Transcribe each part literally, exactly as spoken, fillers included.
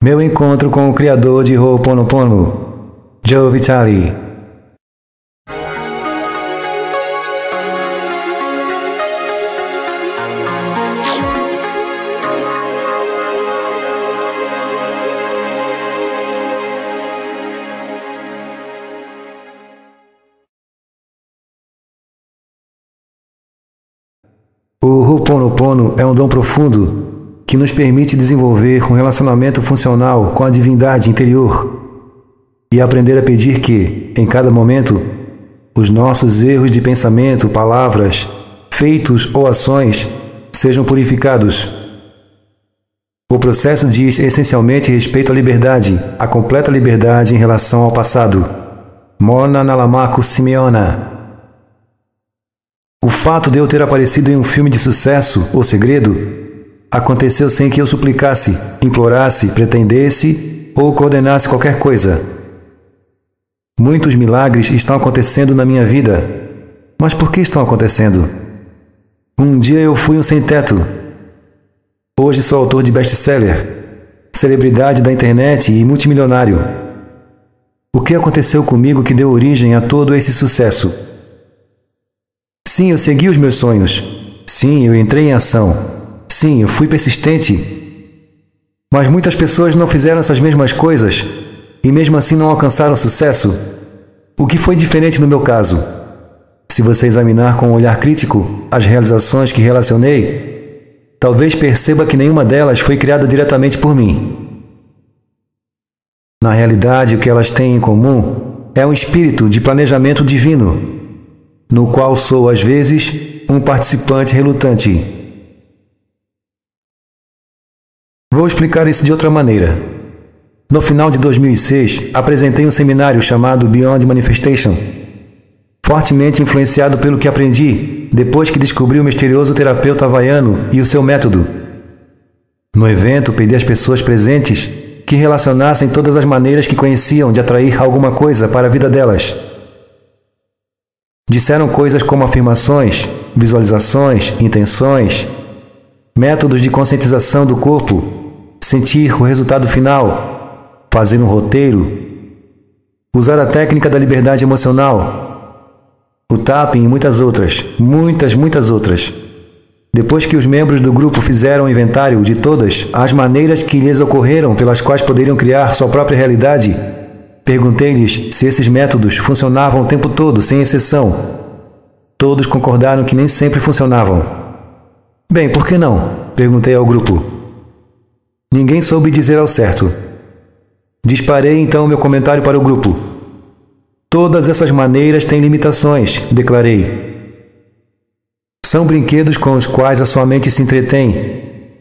Meu encontro com o criador de Ho'oponopono, Joe Vitale. O Ho'oponopono é um dom profundo que nos permite desenvolver um relacionamento funcional com a divindade interior e aprender a pedir que, em cada momento, os nossos erros de pensamento, palavras, feitos ou ações sejam purificados. O processo diz essencialmente respeito à liberdade, à completa liberdade em relação ao passado. Morrnah Nalamaku Simeona. O fato de eu ter aparecido em um filme de sucesso, O Segredo, aconteceu sem que eu suplicasse, implorasse, pretendesse ou coordenasse qualquer coisa. Muitos milagres estão acontecendo na minha vida. Mas por que estão acontecendo? Um dia eu fui um sem-teto. Hoje sou autor de best-seller, celebridade da internet e multimilionário. O que aconteceu comigo que deu origem a todo esse sucesso? Sim, eu segui os meus sonhos. Sim, eu entrei em ação. Sim, eu fui persistente, mas muitas pessoas não fizeram essas mesmas coisas e mesmo assim não alcançaram sucesso. O que foi diferente no meu caso? Se você examinar com um olhar crítico as realizações que relacionei, talvez perceba que nenhuma delas foi criada diretamente por mim. Na realidade, o que elas têm em comum é um espírito de planejamento divino, no qual sou, às vezes, um participante relutante. Vou explicar isso de outra maneira. No final de dois mil e seis, apresentei um seminário chamado Beyond Manifestation, fortemente influenciado pelo que aprendi depois que descobri o misterioso terapeuta havaiano e o seu método. No evento, pedi às pessoas presentes que relacionassem todas as maneiras que conheciam de atrair alguma coisa para a vida delas. Disseram coisas como afirmações, visualizações, intenções, métodos de conscientização do corpo, sentir o resultado final, fazer um roteiro, usar a técnica da liberdade emocional, o tapping e muitas outras, muitas, muitas outras. Depois que os membros do grupo fizeram o inventário de todas as maneiras que lhes ocorreram pelas quais poderiam criar sua própria realidade, perguntei-lhes se esses métodos funcionavam o tempo todo, sem exceção. Todos concordaram que nem sempre funcionavam. Bem, por que não? Perguntei ao grupo. Ninguém soube dizer ao certo. Disparei então meu comentário para o grupo. Todas essas maneiras têm limitações, declarei. São brinquedos com os quais a sua mente se entretém.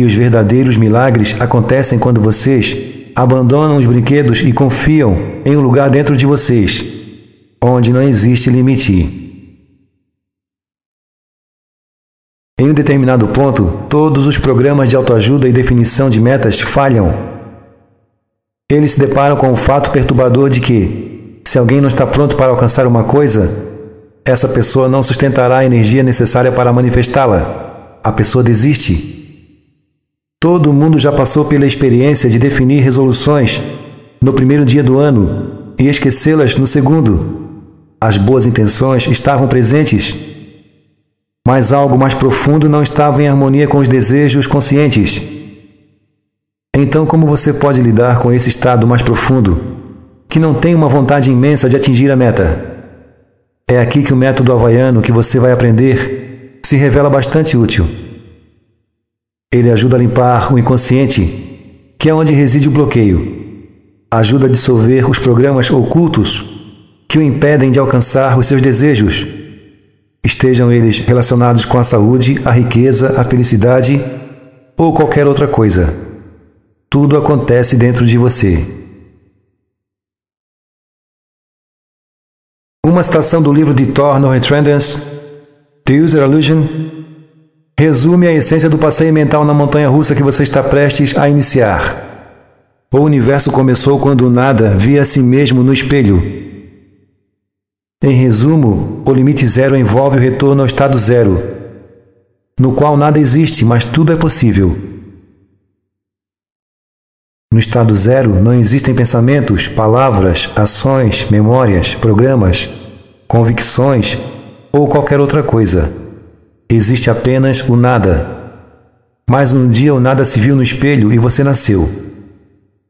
E os verdadeiros milagres acontecem quando vocês abandonam os brinquedos e confiam em um lugar dentro de vocês, onde não existe limite. Em um determinado ponto, todos os programas de autoajuda e definição de metas falham. Eles se deparam com o fato perturbador de que, se alguém não está pronto para alcançar uma coisa, essa pessoa não sustentará a energia necessária para manifestá-la. A pessoa desiste. Todo mundo já passou pela experiência de definir resoluções no primeiro dia do ano e esquecê-las no segundo. As boas intenções estavam presentes, mas algo mais profundo não estava em harmonia com os desejos conscientes. Então, como você pode lidar com esse estado mais profundo, que não tem uma vontade imensa de atingir a meta? É aqui que o método havaiano que você vai aprender se revela bastante útil. Ele ajuda a limpar o inconsciente, que é onde reside o bloqueio. Ajuda a dissolver os programas ocultos que o impedem de alcançar os seus desejos, estejam eles relacionados com a saúde, a riqueza, a felicidade ou qualquer outra coisa. Tudo acontece dentro de você. Uma citação do livro de Thor Norretranders, The User Illusion, resume a essência do passeio mental na montanha-russa que você está prestes a iniciar. O universo começou quando o nada via a si mesmo no espelho. Em resumo, o limite zero envolve o retorno ao estado zero, no qual nada existe, mas tudo é possível. No estado zero não existem pensamentos, palavras, ações, memórias, programas, convicções ou qualquer outra coisa. Existe apenas o nada. Mas um dia o nada se viu no espelho e você nasceu.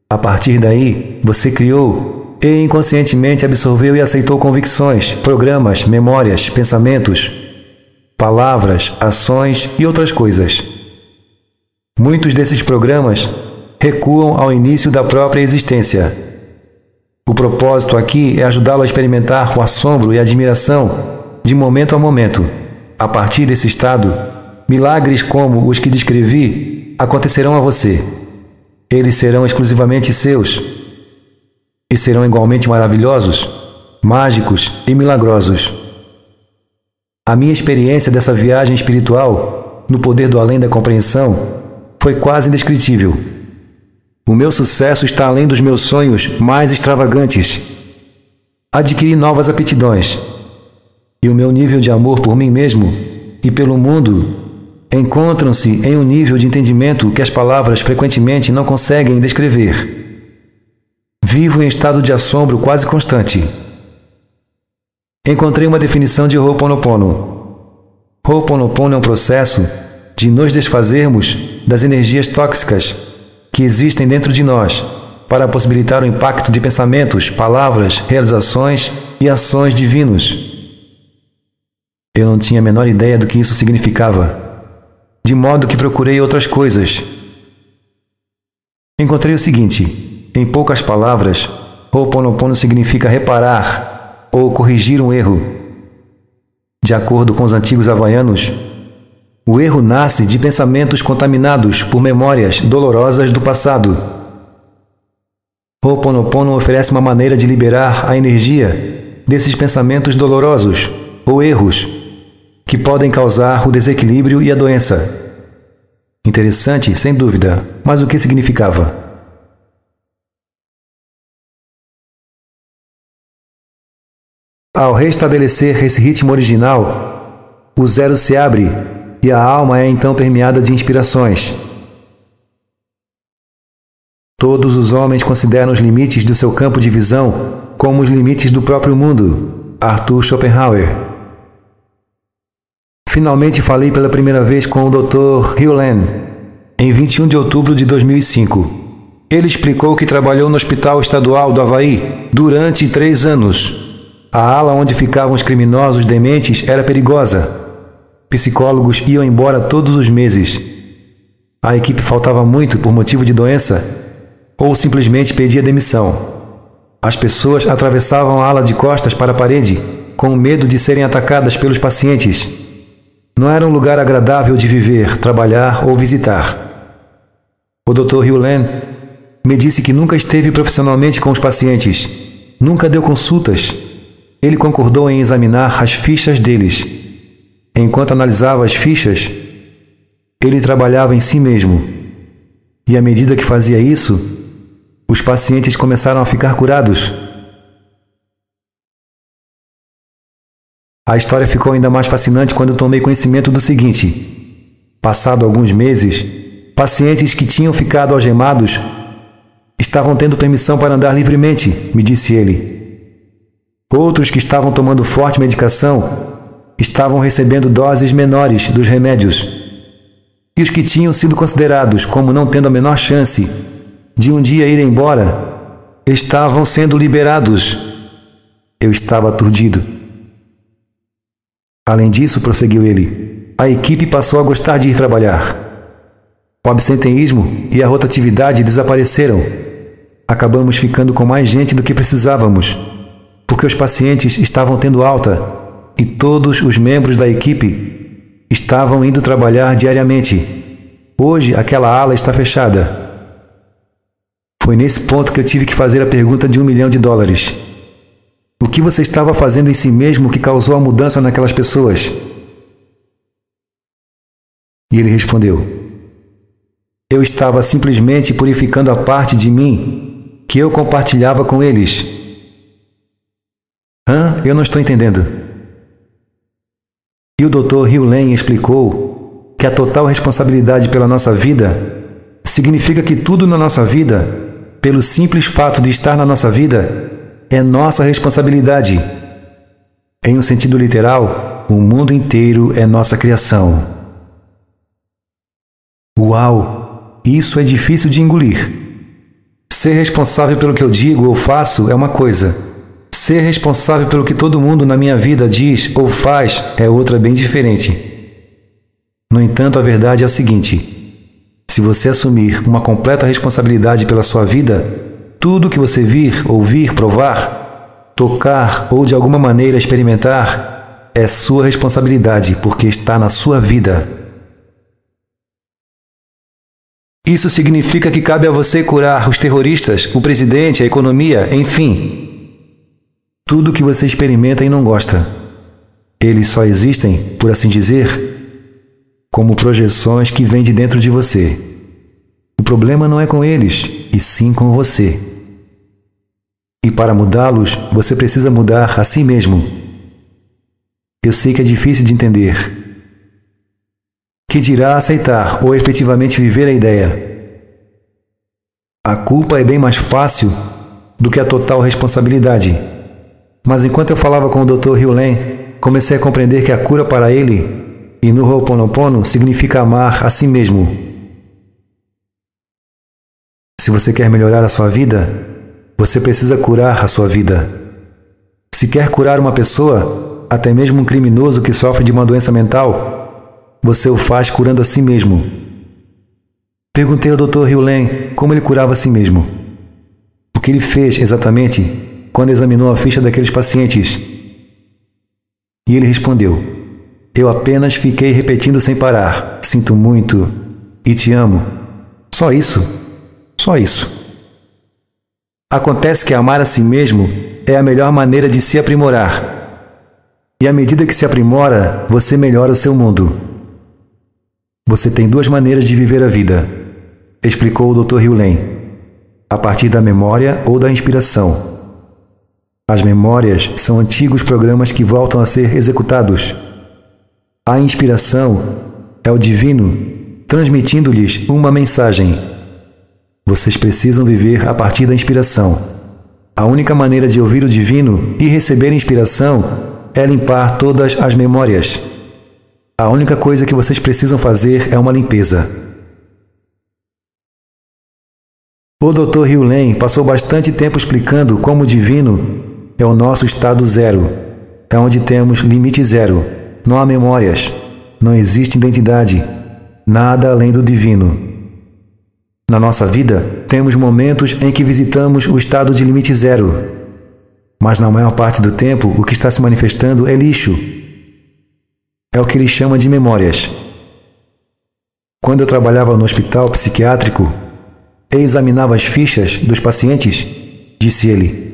A partir daí, você criou e inconscientemente absorveu e aceitou convicções, programas, memórias, pensamentos, palavras, ações e outras coisas. Muitos desses programas recuam ao início da própria existência. O propósito aqui é ajudá-lo a experimentar o assombro e a admiração de momento a momento. A partir desse estado, milagres como os que descrevi acontecerão a você. Eles serão exclusivamente seus e serão igualmente maravilhosos, mágicos e milagrosos. A minha experiência dessa viagem espiritual no poder do além da compreensão foi quase indescritível. O meu sucesso está além dos meus sonhos mais extravagantes. Adquiri novas aptidões. E o meu nível de amor por mim mesmo e pelo mundo encontram-se em um nível de entendimento que as palavras frequentemente não conseguem descrever. Vivo em estado de assombro quase constante. Encontrei uma definição de Ho'oponopono. Ho'oponopono é um processo de nos desfazermos das energias tóxicas que existem dentro de nós, para possibilitar o impacto de pensamentos, palavras, realizações e ações divinos. Eu não tinha a menor ideia do que isso significava, de modo que procurei outras coisas. Encontrei o seguinte, em poucas palavras, Ho'oponopono significa reparar ou corrigir um erro. De acordo com os antigos havaianos, o erro nasce de pensamentos contaminados por memórias dolorosas do passado. Ho'oponopono oferece uma maneira de liberar a energia desses pensamentos dolorosos ou erros que podem causar o desequilíbrio e a doença. Interessante, sem dúvida, mas o que significava? Ao restabelecer esse ritmo original, o zero se abre e a alma é então permeada de inspirações. Todos os homens consideram os limites do seu campo de visão como os limites do próprio mundo. Arthur Schopenhauer. Finalmente falei pela primeira vez com o doutor Hew Len, em vinte e um de outubro de dois mil e cinco. Ele explicou que trabalhou no Hospital Estadual do Havaí durante três anos. A ala onde ficavam os criminosos dementes era perigosa. Psicólogos iam embora todos os meses. A equipe faltava muito por motivo de doença ou simplesmente pedia demissão. As pessoas atravessavam a ala de costas para a parede com medo de serem atacadas pelos pacientes. Não era um lugar agradável de viver, trabalhar ou visitar. O doutor Hew Len me disse que nunca esteve profissionalmente com os pacientes, nunca deu consultas. Ele concordou em examinar as fichas deles. Enquanto analisava as fichas, ele trabalhava em si mesmo. E à medida que fazia isso, os pacientes começaram a ficar curados. A história ficou ainda mais fascinante quando eu tomei conhecimento do seguinte. Passado alguns meses, pacientes que tinham ficado algemados estavam tendo permissão para andar livremente, me disse ele. Outros que estavam tomando forte medicação estavam recebendo doses menores dos remédios. E os que tinham sido considerados como não tendo a menor chance de um dia ir embora, estavam sendo liberados. Eu estava aturdido. Além disso, prosseguiu ele, a equipe passou a gostar de ir trabalhar. O absenteísmo e a rotatividade desapareceram. Acabamos ficando com mais gente do que precisávamos, porque os pacientes estavam tendo alta e todos os membros da equipe estavam indo trabalhar diariamente. Hoje, aquela ala está fechada. Foi nesse ponto que eu tive que fazer a pergunta de um milhão de dólares. O que você estava fazendo em si mesmo que causou a mudança naquelas pessoas? E ele respondeu: eu estava simplesmente purificando a parte de mim que eu compartilhava com eles. Hã? Eu não estou entendendo. E o doutor Hew Len explicou que a total responsabilidade pela nossa vida significa que tudo na nossa vida pelo simples fato de estar na nossa vida, é nossa responsabilidade. Em um sentido literal, o mundo inteiro é nossa criação. Uau! Isso é difícil de engolir. Ser responsável pelo que eu digo ou faço é uma coisa. Ser responsável pelo que todo mundo na minha vida diz ou faz é outra bem diferente. No entanto, a verdade é o seguinte: se você assumir uma completa responsabilidade pela sua vida, tudo que você vir, ouvir, provar, tocar ou de alguma maneira experimentar é sua responsabilidade, porque está na sua vida. Isso significa que cabe a você curar os terroristas, o presidente, a economia, enfim. Tudo que você experimenta e não gosta. Eles só existem, por assim dizer, como projeções que vêm de dentro de você. O problema não é com eles, e sim com você. E para mudá-los, você precisa mudar a si mesmo. Eu sei que é difícil de entender. Que dirá aceitar ou efetivamente viver a ideia? A culpa é bem mais fácil do que a total responsabilidade. Mas enquanto eu falava com o doutor Hew Len, comecei a compreender que a cura para ele e no Ho'oponopono significa amar a si mesmo. Se você quer melhorar a sua vida, você precisa curar a sua vida. Se quer curar uma pessoa, até mesmo um criminoso que sofre de uma doença mental, você o faz curando a si mesmo. Perguntei ao doutor Hew Len como ele curava a si mesmo. O que ele fez exatamente quando examinou a ficha daqueles pacientes. E ele respondeu: eu apenas fiquei repetindo sem parar. Sinto muito e te amo. Só isso. Só isso. Acontece que amar a si mesmo é a melhor maneira de se aprimorar. E à medida que se aprimora, você melhora o seu mundo. Você tem duas maneiras de viver a vida, explicou o doutor Hew Len. A partir da memória ou da inspiração. As memórias são antigos programas que voltam a ser executados. A inspiração é o divino transmitindo-lhes uma mensagem. Vocês precisam viver a partir da inspiração. A única maneira de ouvir o divino e receber inspiração é limpar todas as memórias. A única coisa que vocês precisam fazer é uma limpeza. O doutor Hew Len passou bastante tempo explicando como o divino é o nosso estado zero, é onde temos limite zero. Não há memórias, não existe identidade, nada além do divino. Na nossa vida, temos momentos em que visitamos o estado de limite zero, mas na maior parte do tempo, o que está se manifestando é lixo. É o que ele chama de memórias. Quando eu trabalhava no hospital psiquiátrico e examinava as fichas dos pacientes, disse ele,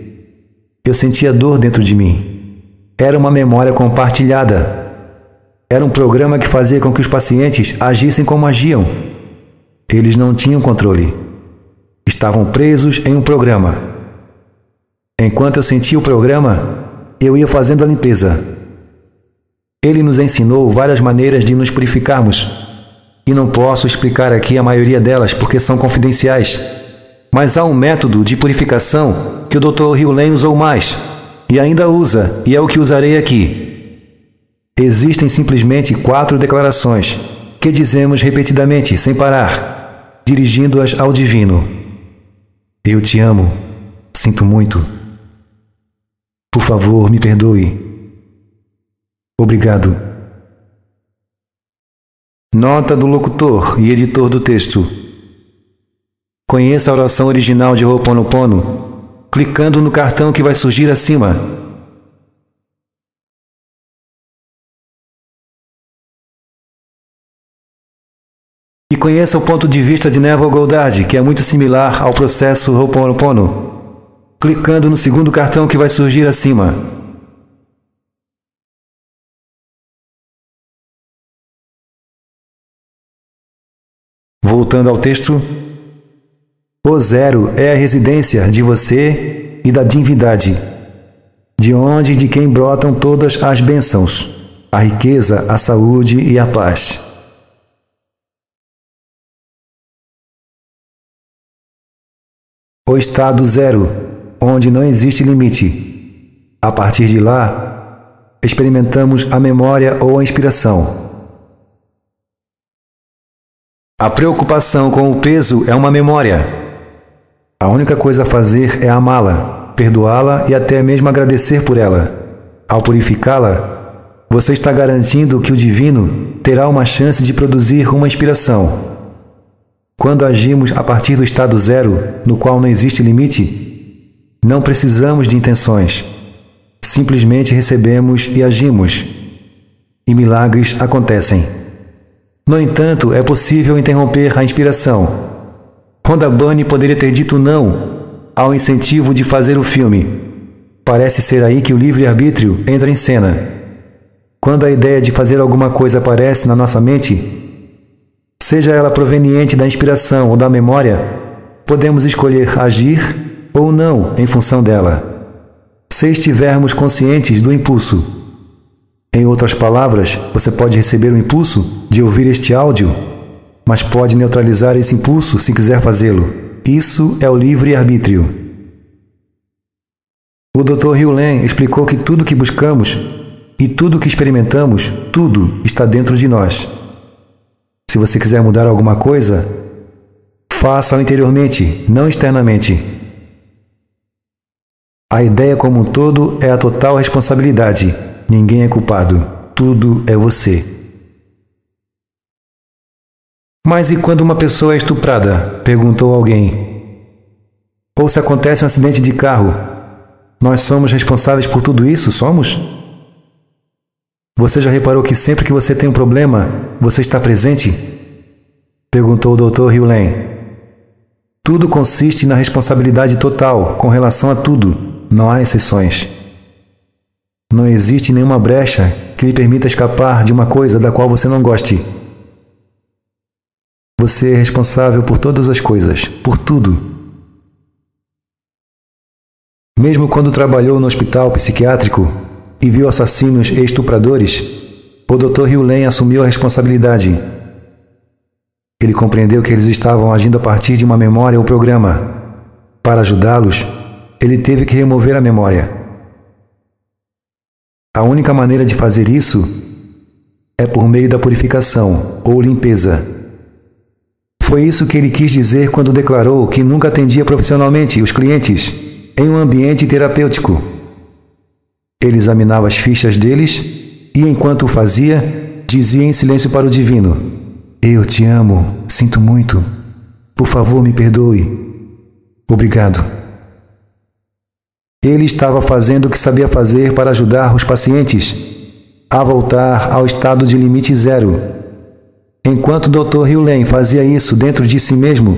eu sentia dor dentro de mim. Era uma memória compartilhada. Era um programa que fazia com que os pacientes agissem como agiam. Eles não tinham controle. Estavam presos em um programa. Enquanto eu sentia o programa, eu ia fazendo a limpeza. Ele nos ensinou várias maneiras de nos purificarmos. E não posso explicar aqui a maioria delas porque são confidenciais. Mas há um método de purificação que o doutor Hew Len usou mais, e ainda usa, e é o que usarei aqui. Existem simplesmente quatro declarações que dizemos repetidamente, sem parar, dirigindo-as ao divino. Eu te amo. Sinto muito. Por favor, me perdoe. Obrigado. Nota do locutor e editor do texto. Conheça a oração original de Ho'oponopono clicando no cartão que vai surgir acima. E conheça o ponto de vista de Neville Goddard, que é muito similar ao processo Ho'oponopono, clicando no segundo cartão que vai surgir acima. Voltando ao texto, o zero é a residência de você e da divindade, de onde e de quem brotam todas as bênçãos, a riqueza, a saúde e a paz. o estado zero, onde não existe limite. A partir de lá, experimentamos a memória ou a inspiração. A preocupação com o peso é uma memória. A única coisa a fazer é amá-la, perdoá-la e até mesmo agradecer por ela. Ao purificá-la, você está garantindo que o divino terá uma chance de produzir uma inspiração. Quando agimos a partir do estado zero, no qual não existe limite, não precisamos de intenções. Simplesmente recebemos e agimos. E milagres acontecem. No entanto, é possível interromper a inspiração. Rhonda Byrne poderia ter dito não ao incentivo de fazer o filme. Parece ser aí que o livre-arbítrio entra em cena. Quando a ideia de fazer alguma coisa aparece na nossa mente, seja ela proveniente da inspiração ou da memória, podemos escolher agir ou não em função dela, se estivermos conscientes do impulso. Em outras palavras, você pode receber o impulso de ouvir este áudio, mas pode neutralizar esse impulso se quiser fazê-lo. Isso é o livre-arbítrio. O doutor Hew Len explicou que tudo que buscamos e tudo que experimentamos, tudo está dentro de nós. Se você quiser mudar alguma coisa, faça-o interiormente, não externamente. A ideia como um todo é a total responsabilidade. Ninguém é culpado. Tudo é você. Mas e quando uma pessoa é estuprada? Perguntou alguém. Ou se acontece um acidente de carro? Nós somos responsáveis por tudo isso, somos? Você já reparou que sempre que você tem um problema, você está presente? Perguntou o doutor Hew Len. Tudo consiste na responsabilidade total com relação a tudo. Não há exceções. Não existe nenhuma brecha que lhe permita escapar de uma coisa da qual você não goste. Você é responsável por todas as coisas, por tudo. Mesmo quando trabalhou no hospital psiquiátrico e viu assassinos e estupradores, o doutor Hew Len assumiu a responsabilidade. Ele compreendeu que eles estavam agindo a partir de uma memória ou programa. Para ajudá-los, ele teve que remover a memória. A única maneira de fazer isso é por meio da purificação ou limpeza. Foi isso que ele quis dizer quando declarou que nunca atendia profissionalmente os clientes em um ambiente terapêutico. Ele examinava as fichas deles e, enquanto o fazia, dizia em silêncio para o divino: "Eu te amo, sinto muito. Por favor, me perdoe. Obrigado." Ele estava fazendo o que sabia fazer para ajudar os pacientes a voltar ao estado de limite zero. Enquanto o doutor Hew Len fazia isso dentro de si mesmo,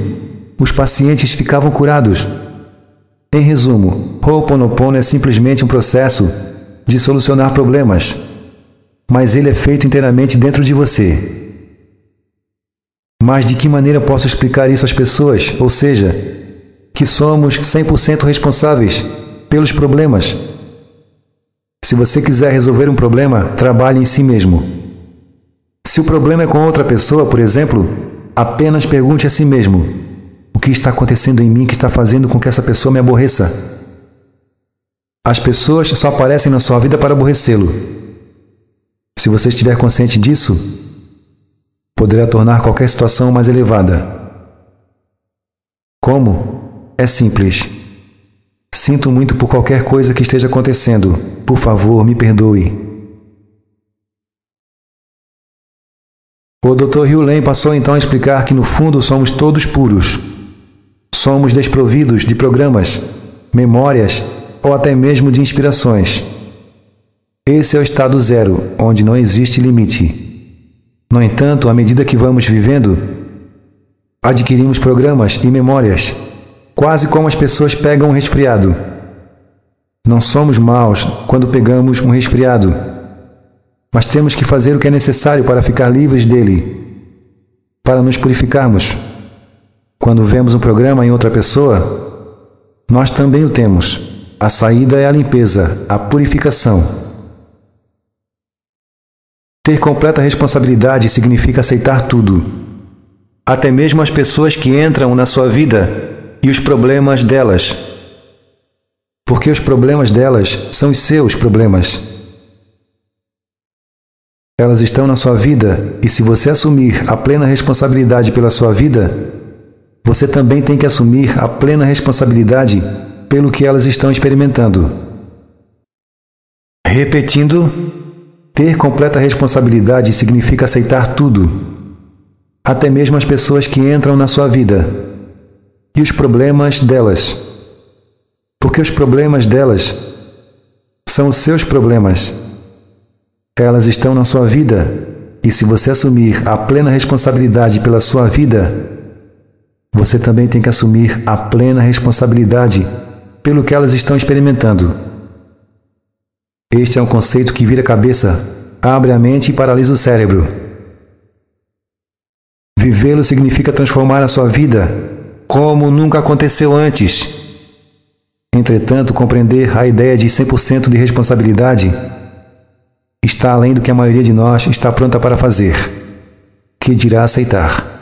os pacientes ficavam curados. Em resumo, Ho'oponopono é simplesmente um processo de solucionar problemas, mas ele é feito inteiramente dentro de você. Mas de que maneira posso explicar isso às pessoas? Ou seja, que somos cem por cento responsáveis pelos problemas. Se você quiser resolver um problema, trabalhe em si mesmo. Se o problema é com outra pessoa, por exemplo, apenas pergunte a si mesmo: o que está acontecendo em mim que está fazendo com que essa pessoa me aborreça? As pessoas só aparecem na sua vida para aborrecê-lo. Se você estiver consciente disso, poderá tornar qualquer situação mais elevada. Como? É simples. Sinto muito por qualquer coisa que esteja acontecendo. Por favor, me perdoe. O doutor Hew Len passou então a explicar que no fundo somos todos puros. Somos desprovidos de programas, memórias ou até mesmo de inspirações. Esse é o estado zero, onde não existe limite. No entanto, à medida que vamos vivendo, adquirimos programas e memórias, quase como as pessoas pegam um resfriado. Não somos maus quando pegamos um resfriado, mas temos que fazer o que é necessário para ficar livres dele, para nos purificarmos. Quando vemos um programa em outra pessoa, nós também o temos. A saída é a limpeza, a purificação. Ter completa responsabilidade significa aceitar tudo, até mesmo as pessoas que entram na sua vida e os problemas delas, porque os problemas delas são os seus problemas. Elas estão na sua vida, e se você assumir a plena responsabilidade pela sua vida, você também tem que assumir a plena responsabilidade pelo que elas estão experimentando. Repetindo, ter completa responsabilidade significa aceitar tudo, até mesmo as pessoas que entram na sua vida, e os problemas delas, porque os problemas delas são os seus problemas. Elas estão na sua vida, e se você assumir a plena responsabilidade pela sua vida, você também tem que assumir a plena responsabilidade pelo que elas estão experimentando. Este é um conceito que vira a cabeça, abre a mente e paralisa o cérebro. Vivê-lo significa transformar a sua vida como nunca aconteceu antes. Entretanto, compreender a ideia de cem por cento de responsabilidade está além do que a maioria de nós está pronta para fazer, que dirá aceitar.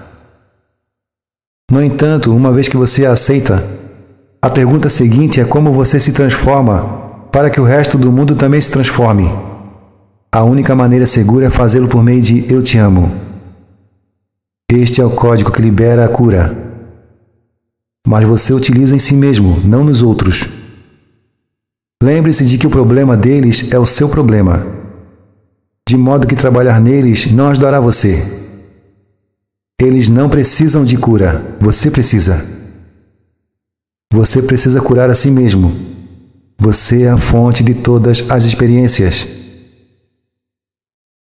No entanto, uma vez que você a aceita, a pergunta seguinte é como você se transforma para que o resto do mundo também se transforme. A única maneira segura é fazê-lo por meio de Eu Te Amo. Este é o código que libera a cura. Mas você utiliza em si mesmo, não nos outros. Lembre-se de que o problema deles é o seu problema, de modo que trabalhar neles não ajudará você. Eles não precisam de cura. Você precisa. Você precisa curar a si mesmo. Você é a fonte de todas as experiências.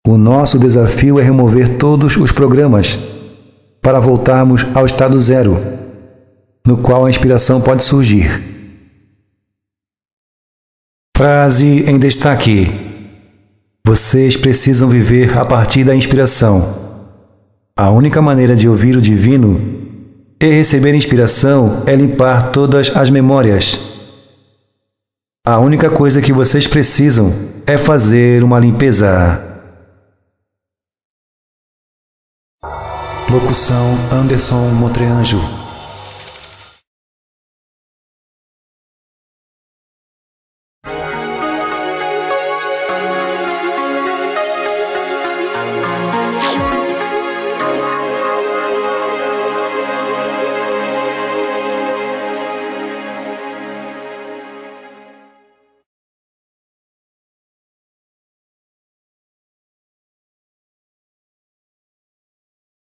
O nosso desafio é remover todos os programas para voltarmos ao estado zero, no qual a inspiração pode surgir. Frase em destaque: vocês precisam viver a partir da inspiração. A única maneira de ouvir o divino e receber inspiração é limpar todas as memórias. A única coisa que vocês precisam é fazer uma limpeza. Locução: Anderson Montreanjo.